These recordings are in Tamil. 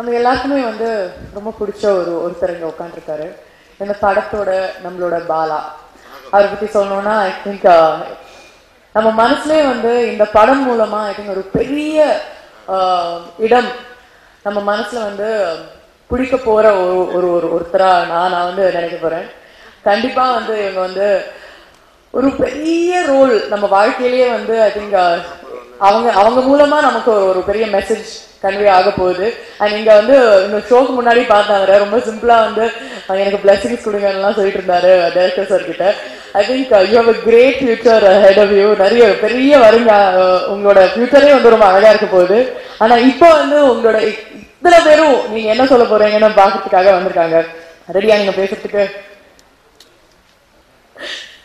நம்ம எல்லாருக்குமே வந்து ரொம்ப பிடிச்ச ஒருத்தர் இங்கே உட்காந்துருக்காரு. இந்த படத்தோட நம்மளோட பாலா அவரை பற்றி சொல்லணும்னா ஐ திங்க் நம்ம மனசுலேயே வந்து இந்த படம் மூலமாக ஐ திங்க் ஒரு பெரிய இடம் நம்ம மனசில் வந்து பிடிக்க போகிற ஒருத்தராக நான் வந்து நினைக்க போகிறேன். கண்டிப்பாக வந்து இவங்க வந்து ஒரு பெரிய ரோல் நம்ம வாழ்க்கையிலேயே வந்து ஐ திங்க் அவங்க அவங்க மூலமாக நமக்கு ஒரு பெரிய மெசேஜ் கன்வே ஆக போகுது. அண்ட் இங்கே வந்து இந்த ஷோக்கு முன்னாடி பார்த்தாங்க ரொம்ப சிம்பிளாக வந்து எனக்கு பிளஸிங்ஸ் கொடுங்கலாம் சொல்லிட்டு இருந்தாரு டைரக்டர் சார்கிட்ட. I think you have a great future ahead of you, நிறைய பெரிய வருங்க, உங்களோட ஃபியூச்சரே வந்து ரொம்ப அழகாக இருக்க போகுது. ஆனால் இப்போ வந்து உங்களோட இத்தனை பேரும் நீங்கள் என்ன சொல்ல போறீங்கன்னு பார்க்கறதுக்காக வந்திருக்காங்க. ரெடியா நீங்கள் பேசுறதுக்கு?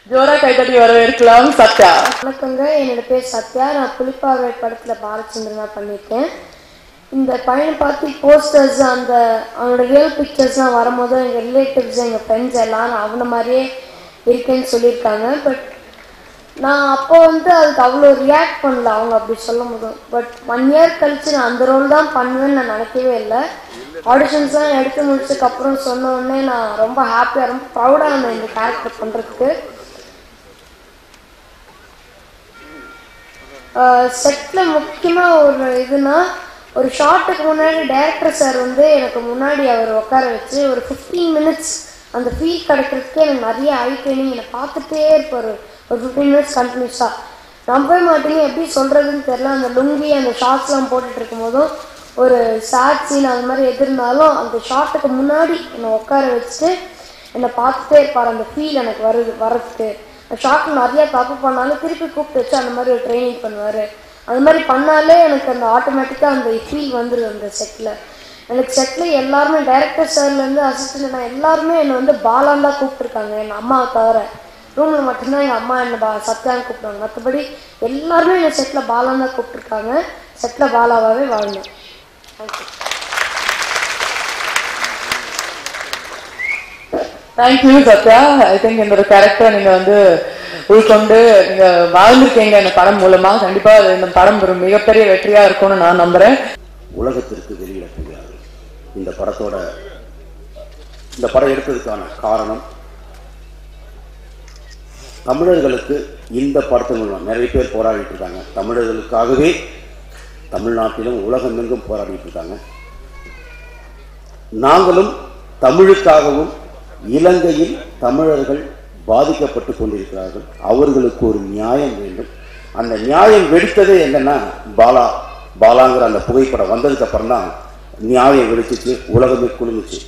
ஜோரா கைத்தட்டி வரவேற்கலாம். சத்யா வணக்கங்க, என்னோட பேர் சத்யா. நான் புலிப்பாவை படத்தில் பாலச்சந்திரனா பண்ணியிருக்கேன். இந்த பையனை பார்த்து போஸ்டர்ஸ் அந்த அவனோட ரியல் பிக்சர்ஸ்லாம் வரும்போது எங்கள் ரிலேட்டிவ்ஸ் எங்கள் ஃப்ரெண்ட்ஸ் எல்லாரும் அவனை மாதிரியே இருக்கேன்னு சொல்லியிருக்காங்க. பட் நான் அப்போ வந்து அதுக்கு அவ்வளோ ரியாக்ட் பண்ணல அவங்க அப்படி சொல்லும் போது. பட் 1 year கழித்து நான் அந்த ரோல் தான் பண்ணுவேன்னு நான் நினைக்கவே இல்லை. ஆடிஷன்ஸ்லாம் எடுத்து முடிச்சதுக்கப்புறம் சொன்ன உடனே நான் ரொம்ப ஹாப்பியாக ரொம்ப ப்ரௌடாக இருந்தேன் இந்த கேரக்டர் பண்ணுறதுக்கு. செட்டில் முக்கியமாக ஒரு இதுனா ஒரு ஷார்ட்டுக்கு முன்னாடி டைரக்டர் சார் வந்து எனக்கு முன்னாடி அவர் உட்கார வச்சு ஒரு 15 minutes அந்த ஃபீல் கிடைக்கிறதுக்கே எனக்கு நிறைய ஐ ட்ரைனிங் என்னை பார்த்துட்டே இருப்பார் ஒரு 15 minutes கண்டினியூஸாக. நம்பவே மாட்டேங்க, எப்படி சொல்கிறதுன்னு தெரில. அந்த லுங்கி அந்த ஷார்ட்ஸ்லாம் போட்டுட்டு இருக்கும் போதும் ஒரு சாட் சீன் அந்த மாதிரி எது இருந்தாலும் அந்த ஷார்ட்டுக்கு முன்னாடி என்னை உட்கார வச்சுட்டு என்னை பார்த்துட்டே இருப்பார். அந்த ஃபீல் எனக்கு வரதுக்கு ஷார்ட் நிறையா தப்பு பண்ணாலும் திருப்பி கூப்பிட்டு வச்சு அந்த மாதிரி ஒரு ட்ரைனிங் பண்ணுவார். அது மாதிரி பண்ணாலே எனக்கு அந்த ஆட்டோமேட்டிக்காக அந்த ஃபீல் வந்துடும். அந்த செட்டில் எனக்கு செட்டில் எல்லாருமே டைரக்டர் சார்லேருந்து அசிஸ்டன்ட் நான் எல்லாருமே என்னை வந்து பாலான் தான் கூப்பிட்டுருக்காங்க. எங்கள் அம்மாவை தவிர ரூமில் மட்டும்தான் எங்கள் அம்மா என்னை சத்யான்னு கூப்பிட்டாங்க. மற்றபடி எல்லாருமே என்னை செட்டில் பாலான் தான் கூப்பிட்டுருக்காங்க. செட்டில் பாலாவே வாழ்ந்தேன். Thank you. Thank you Sathya. I think என்னோட கேரக்டரை நீங்கள் வந்து உள்கொண்டு நீங்கள் வாழ்ந்துருக்கீங்க இந்த படம் மூலமாக. கண்டிப்பாக இந்த படம் ஒரு மிகப்பெரிய வெற்றியாக இருக்கும்னு நான் நம்புகிறேன். உலகத்திற்கு வெளியிடக்கூடியது இந்த படத்தோட இந்த படம் எடுத்ததுக்கான காரணம் தமிழர்களுக்கு இந்த படத்தின் மூலம் நிறைய பேர் போராடிட்டு இருக்காங்க. தமிழர்களுக்காகவே தமிழ்நாட்டிலும் உலகமெங்கும் போராடிட்டு இருக்காங்க. நாங்களும் தமிழுக்காகவும் இலங்கையில் தமிழர்கள் பாதிக்கப்பட்டு கொண்டிருக்கிறார்கள். அவர்களுக்கு ஒரு நியாயம் வேண்டும். அந்த நியாயம் வெடித்ததே என்னன்னா பாலாங்கிற அந்த புகைப்படம் வந்ததுக்கு அப்புறம் தான் நியாயம் வெடிச்சிச்சு, உலகமே குளிர்ந்துச்சு.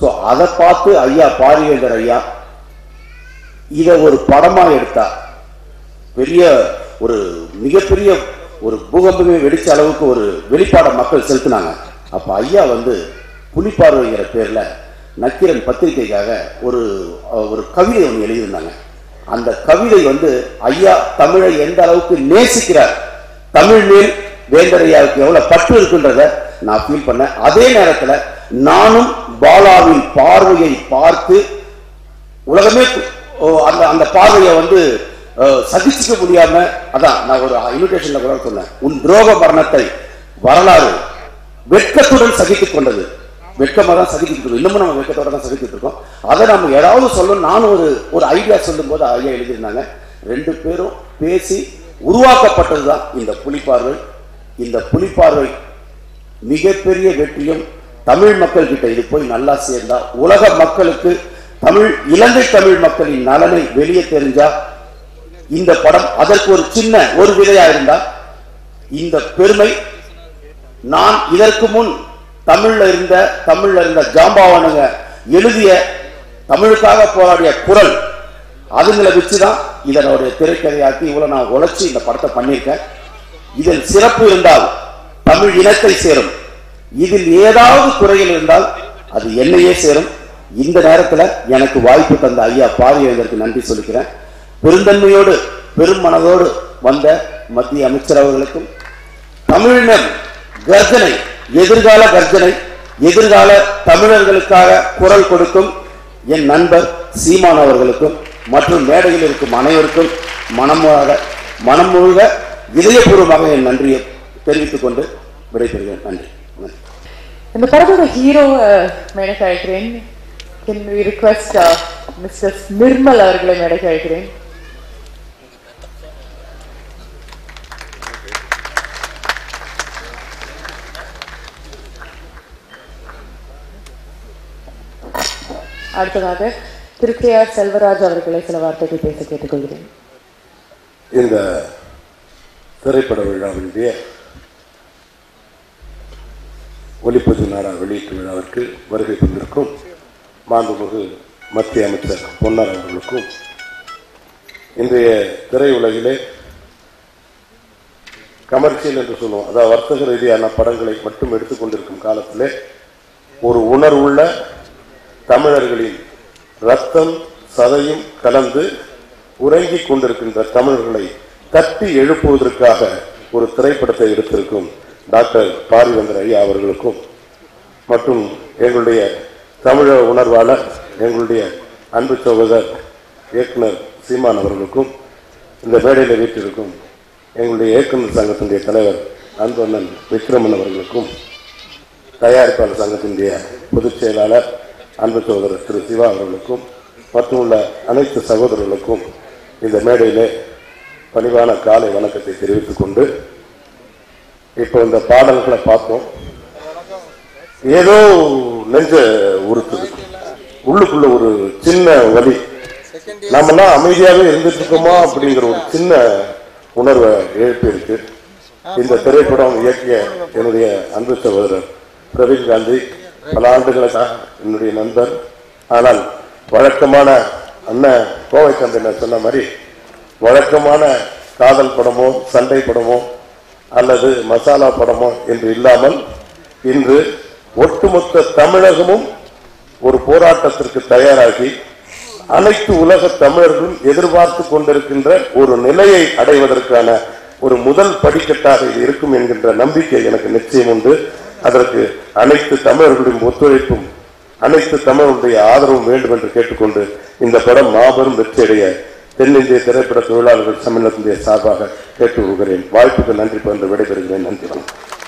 ஸோ அதை பார்த்து ஐயா பாரிவேந்தர் ஐயா இதை ஒரு படமாக எடுத்தா பெரிய ஒரு மிகப்பெரிய ஒரு பூகம்பமே வெடிச்ச அளவுக்கு ஒரு வெளிப்பாட மக்கள் செலுத்தினாங்க. அப்போ ஐயா வந்து புலிப்பார்வைங்கிற பேரில் நக்கீரன் பத்திரிகைக்காக ஒரு ஒரு கவிதை ஒன்று எழுதியிருந்தாங்க. அந்த கவிதை வந்து ஐயா தமிழை எந்த அளவுக்கு நேசிக்கிறார், தமிழ் மேல் வேந்தரையாவுக்கு எவ்வளோ பற்று இருக்குன்றத நான் ஃபீல் பண்ணேன். அதே நேரத்தில் நானும் பாலாவின் பார்வையை பார்த்து உலகமே அந்த அந்த பார்வையை வந்து சகிச்சுக்க முடியாம அதான் நான் ஒரு இன்விடேஷன்ல கூட சொன்னேன், உன் துரோக மரணத்தை வரலாறு வெட்கத்துடன் சகித்துக் கொண்டது. வெட்கமாக தான் சகிச்சுட்டு இருக்கோம், இன்னமும் நம்ம வெட்கத்தோட தான் சகிச்சுட்டு இருக்கோம். அதை நம்ம ஏதாவது சொல்லணும். நானும் ஒரு ஐடியா சொல்லும் போது ஐயா எழுதியிருந்தாங்க. 2 பேரும் பேசி உருவாக்கப்பட்டது தான் இந்த புலிப்பார்வை. இந்த புலிப்பார்வை மிகப்பெரிய வெற்றியும் தமிழ் மக்கள் கிட்ட இது போய் நல்லா சேர்ந்தா உலக மக்களுக்கு தமிழ் இலங்கை தமிழ் மக்களின் நலனை வெளியே தெரிஞ்சா இந்த படம் அதற்கு ஒரு சின்ன ஒரு விதையா இருந்தா இந்த பெருமை நான் இதற்கு முன் தமிழ்ல இருந்த ஜாம்பாவனுங்க எழுதிய தமிழுக்காக போராடிய குரல் அதுங்களை வச்சுதான் இதனுடைய திரைக்கதையாக்கி இவ்வளவு நான் உழைச்சி இந்த படத்தை பண்ணியிருக்கேன். இதில் சிறப்பு இருந்தால் தமிழ் இனத்தை சேரும், இதில் ஏதாவது குறைகள் இருந்தால் அது என்னையே சேரும். இந்த நேரத்தில் எனக்கு வாய்ப்பு தந்த ஐயா பாரிவேந்தருக்கு நன்றி சொல்லிக்கிறேன். பெருந்தன்மையோடு பெருமனதோடு வந்த மத்திய அமைச்சர் அவர்களுக்கும் தமிழினர் கர்ஜனை எதிர்கால கர்ஜனை எதிர்கால தமிழர்களுக்காக குரல் கொடுக்கும் என் நண்பர் சீமான் அவர்களுக்கும் மற்றும் மேடையில் இருக்கும் அனைவருக்கும் மனம் முழுக இதயபூர்வமாக என் நன்றியை தெரிவித்துக் கொண்டு விடைபெறுகிறேன். நன்றி. In the part of the hero, can we request Mrs. Nirmala Argla? இந்த திரைப்பட விழாவினுடைய ஒளிப்பதிவு நாடா வெளியீட்டு விழாவிற்கு வருகை தந்திருக்கும் மாண்புமிகு மத்திய அமைச்சர் பொன்னர் அவர்களுக்கும் இன்றைய திரையுலகிலே கமர்ஷியல் என்று சொல்லுவோம், அதாவது வர்த்தக ரீதியான படங்களை மட்டும் எடுத்துக்கொண்டிருக்கும் காலத்திலே ஒரு உணர்வுள்ள தமிழர்களின் ரத்தம் சதையும் கலந்து உறங்கிக் கொண்டிருக்கின்ற தமிழர்களை தட்டி எழுப்புவதற்காக ஒரு திரைப்படத்தை எடுத்திருக்கும் டாக்டர் பாரிவேந்தர் ஐயா அவர்களுக்கும் மற்றும் எங்களுடைய தமிழ உணர்வாளர் எங்களுடைய அன்பு சகோதரர் இயக்குனர் சீமான் அவர்களுக்கும் இந்த மேடையில் வீட்டிற்கும் எங்களுடைய இயக்குநர் சங்கத்தினுடைய தலைவர் அன்பண்ணன் விக்ரமன் அவர்களுக்கும் தயாரிப்பாளர் சங்கத்தினுடைய பொதுச் செயலாளர் அன்பு சகோதரர் திரு சிவா அவர்களுக்கும் மற்றும் உள்ள அனைத்து சகோதரர்களுக்கும் இந்த மேடையிலே பணிவான காலை வணக்கத்தை தெரிவித்துக் கொண்டு இப்போ இந்த பாடல்களை பார்த்தோம். ஏதோ நெஞ்ச உறுத்துது, உள்ளுக்குள்ள ஒரு சின்ன வலி. நம்மெல்லாம் அமைதியாகவே இருந்துட்டு இருக்கோமா அப்படிங்கிற ஒரு சின்ன உணர்வை எழுப்பியிருக்கு. இந்த திரைப்படம் இயக்கிய என்னுடைய அன்பு சகோதரர் பிரவீன் காந்தி பல ஆண்டுகளுக்காக என்னுடைய நண்பர். ஆனால் வழக்கமான அண்ணன் கோவை கந்தனை சொன்ன மாதிரி வழக்கமான காதல் படமோ சண்டை படமோ அல்லது மசாலா படமோ என்று இல்லாமல் இன்று ஒட்டுமொத்த தமிழகமும் ஒரு போராட்டத்திற்கு தயாராகி அனைத்து உலக தமிழர்களும் எதிர்பார்த்து கொண்டிருக்கின்ற ஒரு நிலையை அடைவதற்கான ஒரு முதல் படிக்கட்டாக இது இருக்கும் என்கின்ற நம்பிக்கை எனக்கு நிச்சயம் உண்டு. அதற்கு அனைத்து தமிழர்களும் ஒத்துழைப்பும் அனைத்து தமிழருடைய ஆதரவும் வேண்டும் என்று கேட்டுக்கொண்டு இந்த படம் மாபெரும் வெற்றியடைய தென்னிந்திய திரைப்பட தொழிலாளர்கள் சம்மேளனத்தின் சார்பாக கேட்டுக்கொள்கிறேன். வாய்ப்புக்கு நன்றி பகிர்ந்து விடைபெறுகிறேன். நன்றி.